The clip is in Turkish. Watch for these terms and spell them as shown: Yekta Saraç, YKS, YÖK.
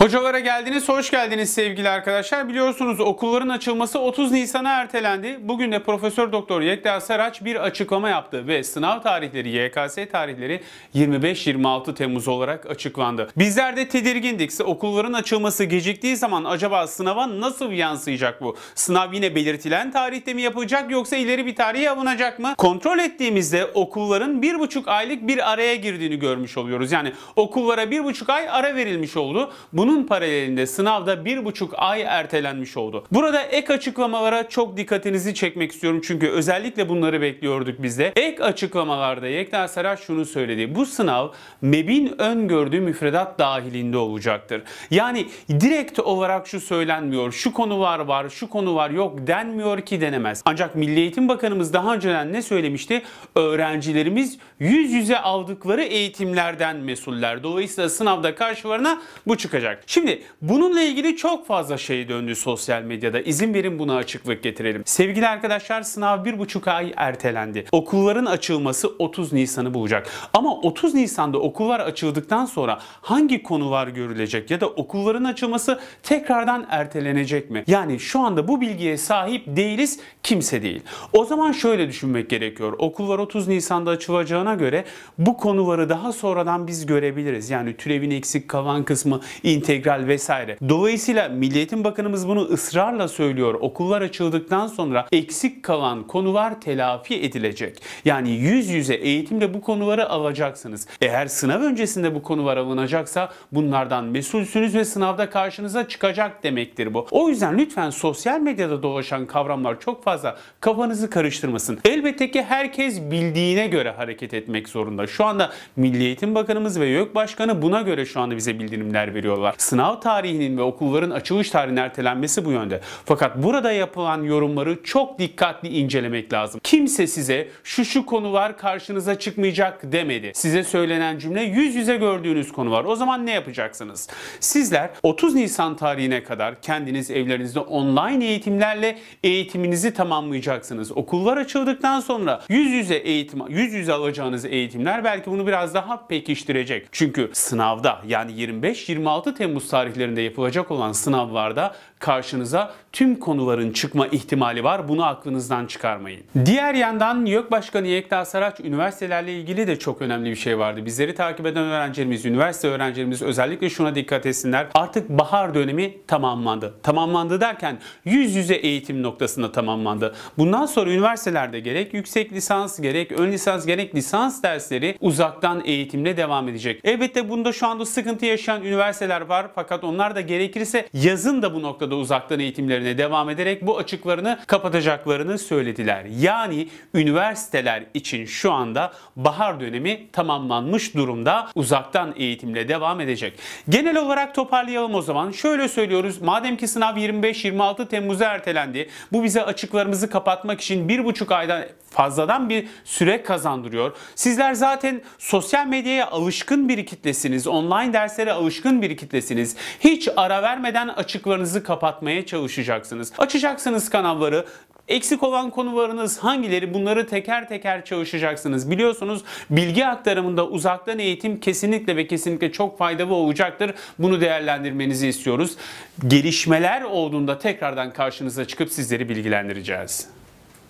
Hocalara geldiniz, hoş geldiniz sevgili arkadaşlar. Biliyorsunuz okulların açılması 30 Nisan'a ertelendi. Bugün de Profesör Doktor Yekta Saraç bir açıklama yaptı ve sınav tarihleri, YKS tarihleri 25-26 Temmuz olarak açıklandı. Bizler de tedirgindik. Okulların açılması geciktiği zaman acaba sınava nasıl yansıyacak bu? Sınav yine belirtilen tarihte mi yapılacak yoksa ileri bir tarihe alınacak mı? Kontrol ettiğimizde okulların 1,5 aylık bir araya girdiğini görmüş oluyoruz. Yani okullara 1,5 ay ara verilmiş oldu. Bunun paralelinde sınavda 1,5 ay ertelenmiş oldu. Burada ek açıklamalara çok dikkatinizi çekmek istiyorum. Çünkü özellikle bunları bekliyorduk biz de. Ek açıklamalarda Yekta Saraç şunu söyledi. Bu sınav MEB'in öngördüğü müfredat dahilinde olacaktır. Yani direkt olarak şu söylenmiyor. Şu konular var, şu konu var yok denmiyor ki denemez. Ancak Milli Eğitim Bakanımız daha önceden ne söylemişti? Öğrencilerimiz yüz yüze aldıkları eğitimlerden mesuller. Dolayısıyla sınavda karşılarına bu çıkacak. Şimdi bununla ilgili çok fazla şey döndü sosyal medyada. İzin verin buna açıklık getirelim. Sevgili arkadaşlar, sınav 1,5 ay ertelendi. Okulların açılması 30 Nisan'ı bulacak. Ama 30 Nisan'da okullar açıldıktan sonra hangi konular görülecek ya da okulların açılması tekrardan ertelenecek mi? Yani şu anda bu bilgiye sahip değiliz, kimse değil. O zaman şöyle düşünmek gerekiyor. Okullar 30 Nisan'da açılacağına göre bu konuları daha sonradan biz görebiliriz. Yani türevin eksik kalan kısmı, integral vesaire. Dolayısıyla Milli Eğitim Bakanımız bunu ısrarla söylüyor. Okullar açıldıktan sonra eksik kalan konular telafi edilecek. Yani yüz yüze eğitimde bu konuları alacaksınız. Eğer sınav öncesinde bu konular alınacaksa bunlardan mesulsünüz ve sınavda karşınıza çıkacak demektir bu. O yüzden lütfen sosyal medyada dolaşan kavramlar çok fazla kafanızı karıştırmasın. Elbette ki herkes bildiğine göre hareket etmek zorunda. Şu anda Milli Eğitim Bakanımız ve YÖK Başkanı buna göre şu anda bize bildirimler veriyor. Sınav tarihinin ve okulların açılış tarihinin ertelenmesi bu yönde. Fakat burada yapılan yorumları çok dikkatli incelemek lazım. Kimse size şu konular karşınıza çıkmayacak demedi. Size söylenen cümle yüz yüze gördüğünüz konu var. O zaman ne yapacaksınız? Sizler 30 Nisan tarihine kadar kendiniz evlerinizde online eğitimlerle eğitiminizi tamamlayacaksınız. Okullar açıldıktan sonra yüz yüze alacağınız eğitimler belki bunu biraz daha pekiştirecek. Çünkü sınavda yani 25-26 Temmuz tarihlerinde yapılacak olan sınavlarda karşınıza tüm konuların çıkma ihtimali var. Bunu aklınızdan çıkarmayın. Diğer yandan YÖK Başkanı Yekta Saraç üniversitelerle ilgili de çok önemli bir şey vardı. Bizleri takip eden öğrencilerimiz, üniversite öğrencilerimiz özellikle şuna dikkat etsinler. Artık bahar dönemi tamamlandı. Tamamlandı derken yüz yüze eğitim noktasında tamamlandı. Bundan sonra üniversitelerde gerek yüksek lisans, gerek ön lisans, gerek lisans dersleri uzaktan eğitimle devam edecek. Elbette bunda şu anda sıkıntı yaşayan üniversiteler var fakat onlar da gerekirse yazın da bu noktada uzaktan eğitimlerine devam ederek bu açıklarını kapatacaklarını söylediler. Yani üniversiteler için şu anda bahar dönemi tamamlanmış durumda, uzaktan eğitimle devam edecek. Genel olarak toparlayalım o zaman. Şöyle söylüyoruz. Madem ki sınav 25-26 Temmuz'a ertelendi. Bu bize açıklarımızı kapatmak için 1,5 aydan fazladan bir süre kazandırıyor. Sizler zaten sosyal medyaya alışkın bir kitlesiniz. Online derslere alışkın bir kitlesiniz. Hiç ara vermeden açıklarınızı kapatmaya çalışacaksınız. Açacaksınız kanalları. Eksik olan konularınız hangileri? Bunları teker teker çalışacaksınız. Biliyorsunuz bilgi aktarımında uzaktan eğitim kesinlikle ve kesinlikle çok faydalı olacaktır. Bunu değerlendirmenizi istiyoruz. Gelişmeler olduğunda tekrardan karşınıza çıkıp sizleri bilgilendireceğiz.